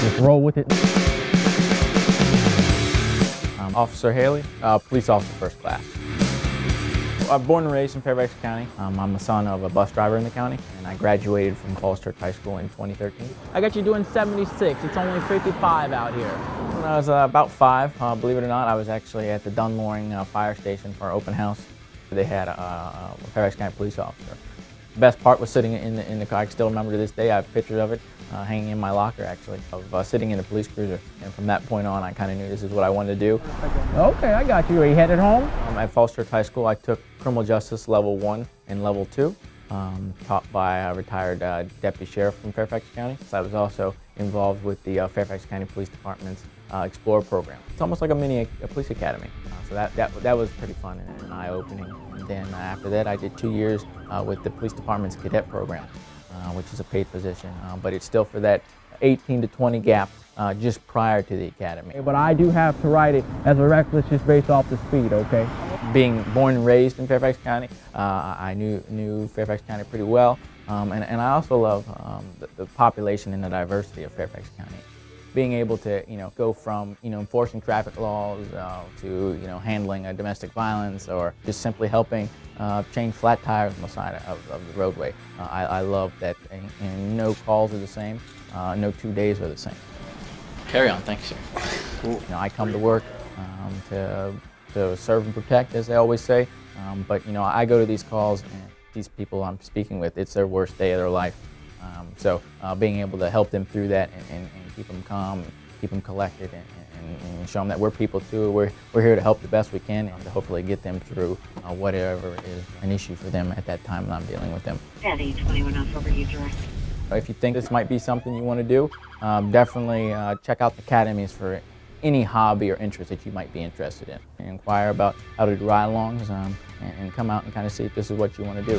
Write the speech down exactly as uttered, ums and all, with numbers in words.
just roll with it. I'm Officer Haley, uh, police officer first class. I'm born and raised in Fairfax County. Um, I'm the son of a bus driver in the county, and I graduated from Falls Church High School in twenty thirteen. I got you doing seventy-six. It's only fifty-five out here. When I was uh, about five, uh, believe it or not, I was actually at the Dunmore uh, fire station for an open house. They had a, a Fairfax County police officer. The best part was sitting in the, in the car. I still remember to this day. I have pictures of it uh, hanging in my locker, actually, of uh, sitting in a police cruiser. And from that point on, I kind of knew this is what I wanted to do. Okay, I got you. Are you headed home? Um, at Falls Church High School, I took criminal justice level one and level two, um, taught by a retired uh, deputy sheriff from Fairfax County. So I was also involved with the uh, Fairfax County Police Department's uh, Explorer program. It's almost like a mini a police academy. Uh, so that, that, that was pretty fun and, and eye-opening. Then uh, after that, I did two years uh, with the police department's cadet program, uh, which is a paid position, uh, but it's still for that eighteen to twenty gap uh, just prior to the academy. But I do have to write it as a reckless just based off the speed, okay? Being born and raised in Fairfax County, uh, I knew, knew Fairfax County pretty well, um, and, and I also love um, the, the population and the diversity of Fairfax County. Being able to, you know, go from, you know, enforcing traffic laws uh, to, you know, handling a domestic violence or just simply helping uh, change flat tires on the side of, of the roadway. Uh, I, I love that, and, and no calls are the same, uh, no two days are the same. Carry on, thanks, sir. Cool. You know, I come to work um, to, to serve and protect, as they always say, um, but, you know, I go to these calls and these people I'm speaking with, it's their worst day of their life. Um, so uh, being able to help them through that and, and, and keep them calm, and keep them collected, and, and, and show them that we're people too. We're, we're here to help the best we can and to hopefully get them through uh, whatever is an issue for them at that time when I'm dealing with them. If you think this might be something you want to do, um, definitely uh, check out the academies for any hobby or interest that you might be interested in. Inquire about how to do ride-alongs um, and, and come out and kind of see if this is what you want to do.